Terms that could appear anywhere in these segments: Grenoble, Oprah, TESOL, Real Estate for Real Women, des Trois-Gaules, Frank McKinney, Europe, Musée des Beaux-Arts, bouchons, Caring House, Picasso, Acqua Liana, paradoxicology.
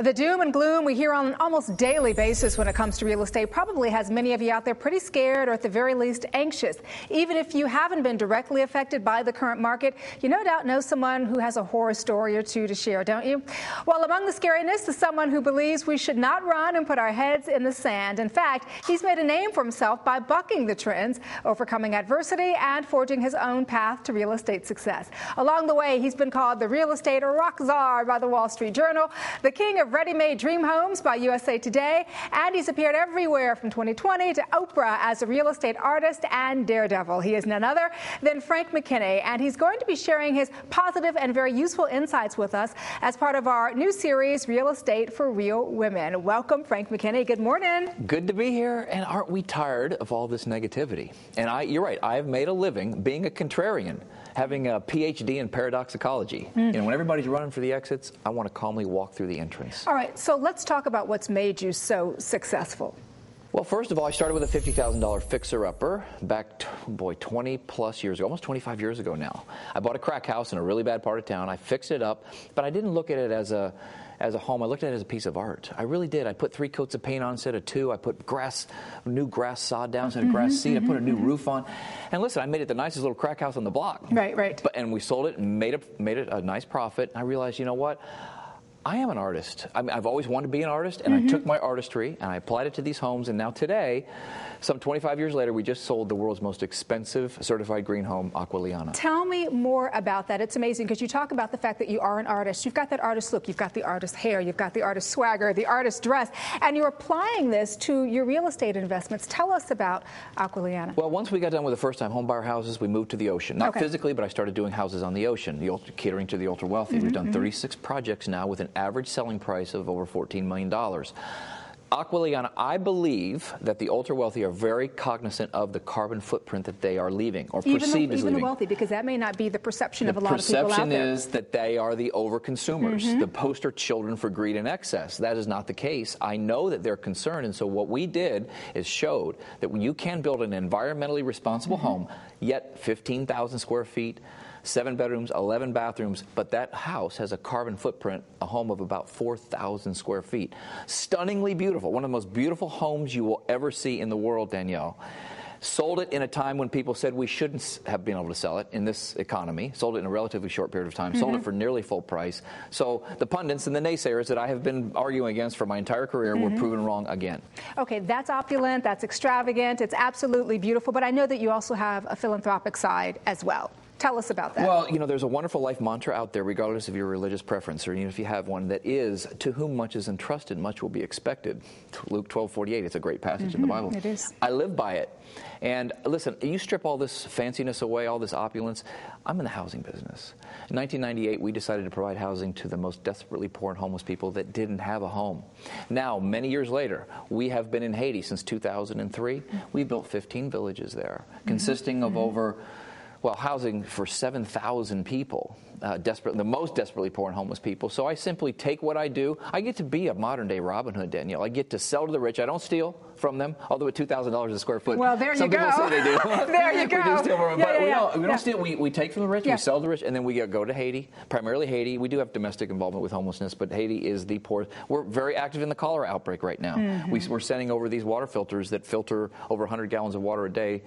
The doom and gloom we hear on an almost daily basis when it comes to real estate probably has many of you out there pretty scared, or at the very least anxious. Even if you haven't been directly affected by the current market, you no doubt know someone who has a horror story or two to share, don't you? Well, among the scariness is someone who believes we should not run and put our heads in the sand. In fact, he's made a name for himself by bucking the trends, overcoming adversity, and forging his own path to real estate success. Along the way, he's been called the real estate rock czar by the Wall Street Journal, the king of ready-made dream homes by USA Today, and he's appeared everywhere from 2020 to Oprah as a real estate artist and daredevil. He is none other than Frank McKinney, and he's going to be sharing his positive and very useful insights with us as part of our new series, Real Estate for Real Women. Welcome, Frank McKinney. Good morning. Good to be here, and aren't we tired of all this negativity? And you're right, I've made a living being a contrarian, having a PhD in paradoxicology. Mm. You know, when everybody's running for the exits, I want to calmly walk through the entrance. All right, so let's talk about what's made you so successful. Well, first of all, I started with a $50,000 fixer-upper back, 20-plus years ago, almost 25 years ago now. I bought a crack house in a really bad part of town. I fixed it up, but I didn't look at it as a home. I looked at it as a piece of art. I really did. I put 3 coats of paint on instead of 2. I put new grass sod down instead of grass seed. I put a new roof on. And listen, I made it the nicest little crack house on the block. Right, right. But, and we sold it and made it a nice profit. And I realized, you know what? I am an artist. I mean, I've always wanted to be an artist, and I took my artistry and I applied it to these homes. And now today, some 25 years later, we just sold the world's most expensive certified green home, Acqua Liana. Tell me more about that. It's amazing because you talk about the fact that you are an artist. You've got that artist look. You've got the artist hair. You've got the artist swagger, the artist dress. And you're applying this to your real estate investments. Tell us about Acqua Liana. Well, once we got done with the first-time homebuyer houses, we moved to the ocean. Not physically, but I started doing houses on the ocean, catering to the ultra-wealthy. We've done 36 projects now with an average selling price of over $14 million. Acqua Liana, I believe that the ultra-wealthy are very cognizant of the carbon footprint that they are leaving, or perceived as leaving. Even the wealthy, because that may not be the perception of a lot of people out there. The perception is that they are the over-consumers, the poster children for greed and excess. That is not the case. I know that they're concerned, and so what we did is showed that you can build an environmentally responsible home, yet 15,000 square feet, 7 bedrooms, 11 bathrooms, but that house has a carbon footprint, a home of about 4,000 square feet. Stunningly beautiful, one of the most beautiful homes you will ever see in the world, Danielle. Sold it in a time when people said we shouldn't have been able to sell it in this economy. Sold it in a relatively short period of time. Sold it for nearly full price. So the pundits and the naysayers that I have been arguing against for my entire career were proven wrong again. Okay, that's opulent, that's extravagant, it's absolutely beautiful, but I know that you also have a philanthropic side as well. Tell us about that. Well, you know, there's a wonderful life mantra out there, regardless of your religious preference, or even if you have one, that is, to whom much is entrusted, much will be expected. Luke 12:48, it's a great passage in the Bible. It is. I live by it. And listen, you strip all this fanciness away, all this opulence. I'm in the housing business. In 1998, we decided to provide housing to the most desperately poor and homeless people that didn't have a home. Now, many years later, we have been in Haiti since 2003. We built 15 villages there, consisting of over... well, housing for 7,000 people, the most desperately poor and homeless people. So I simply take what I do. I get to be a modern-day Robin Hood, Danielle. I get to sell to the rich. I don't steal from them, although at $2,000 a square foot. Well, there you go. Some people say they do. There you go. We do steal from them, but we don't steal. We take from the rich, we sell to the rich, and then we go to Haiti, primarily Haiti. We do have domestic involvement with homelessness, but Haiti is the poorest. We're very active in the cholera outbreak right now. We're sending over these water filters that filter over 100 gallons of water a day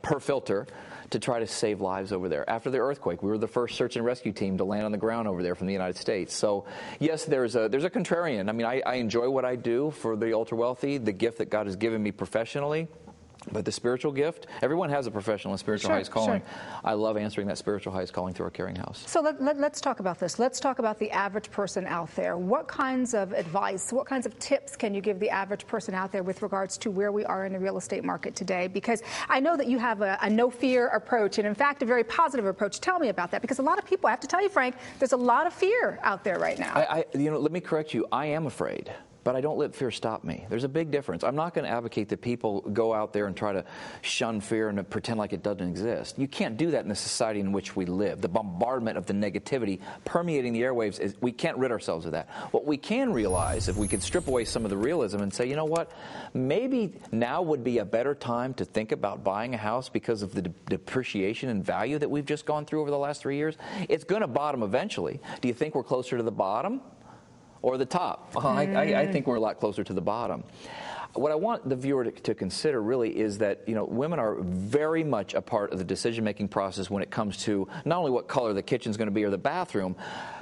per filter to try to save lives over there. After the earthquake, we were the first search and rescue team to land on the ground over there from the United States. So, yes, there's a contrarian. I mean, I enjoy what I do for the ultra-wealthy, the gift that God has given me professionally. But the spiritual gift, everyone has a professional and spiritual highest calling. I love answering that spiritual highest calling through our Caring House. So let's talk about this. Let's talk about the average person out there. What kinds of advice, what kinds of tips can you give the average person out there with regards to where we are in the real estate market today? Because I know that you have a no-fear approach, and in fact, a very positive approach. Tell me about that, because a lot of people, I have to tell you, Frank, there's a lot of fear out there right now. You know, let me correct you. I am afraid. But I don't let fear stop me. There's a big difference. I'm not going to advocate that people go out there and try to shun fear and pretend like it doesn't exist. You can't do that in the society in which we live. The bombardment of the negativity permeating the airwaves, we can't rid ourselves of that. What we can realize, if we could strip away some of the realism and say, you know what, maybe now would be a better time to think about buying a house because of the depreciation and value that we've just gone through over the last 3 years. It's going to bottom eventually. Do you think we're closer to the bottom? or the top. I think we're a lot closer to the bottom. What I want the viewer to consider really is that, you know, women are very much a part of the decision-making process when it comes to not only what color the kitchen's going to be or the bathroom,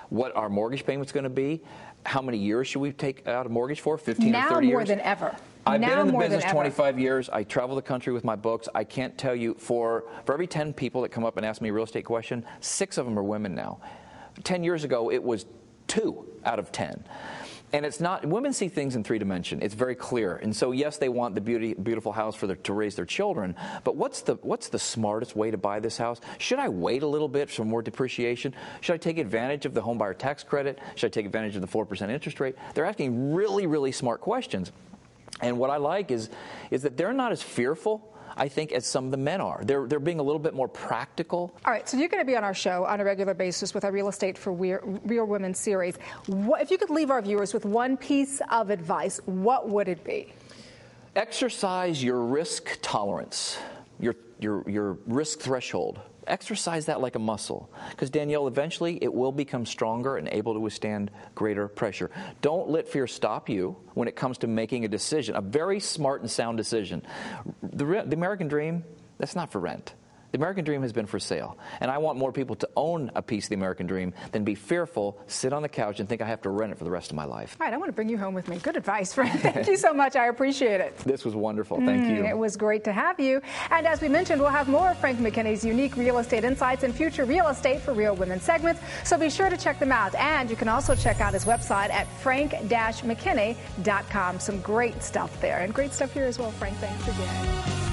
what our mortgage payment's going to be, how many years should we take out a mortgage for, 15 or 30 years? Now more than ever. I've been in the business 25 years. I travel the country with my books. I can't tell you, for every 10 people that come up and ask me a real estate question, 6 of them are women now. 10 years ago, it was 2 out of 10. And it's not, women see things in 3 dimensions. It's very clear. And so, yes, they want the beautiful house for to raise their children. But what's the smartest way to buy this house? Should I wait a little bit for more depreciation? Should I take advantage of the home buyer tax credit? Should I take advantage of the 4% interest rate? They're asking really, really smart questions. And what I like is that they're not as fearful, I think, as some of the men are. They're being a little bit more practical. All right, so you're going to be on our show on a regular basis with our Real Estate for Real Women series. What, if you could leave our viewers with one piece of advice, what would it be? Exercise your risk tolerance, your risk threshold. Exercise that like a muscle, because, Danielle, eventually it will become stronger and able to withstand greater pressure. Don't let fear stop you when it comes to making a decision, a very smart and sound decision. The American dream, that's not for rent. The American dream has been for sale, and I want more people to own a piece of the American dream than be fearful, sit on the couch, and think I have to rent it for the rest of my life. All right, I want to bring you home with me. Good advice, Frank. Thank you so much. I appreciate it. This was wonderful. Thank you. It was great to have you. And as we mentioned, we'll have more of Frank McKinney's unique real estate insights and future Real Estate for Real Women segments, so be sure to check them out. And you can also check out his website at frank-mckinney.com. Some great stuff there, and great stuff here as well, Frank. Thanks again.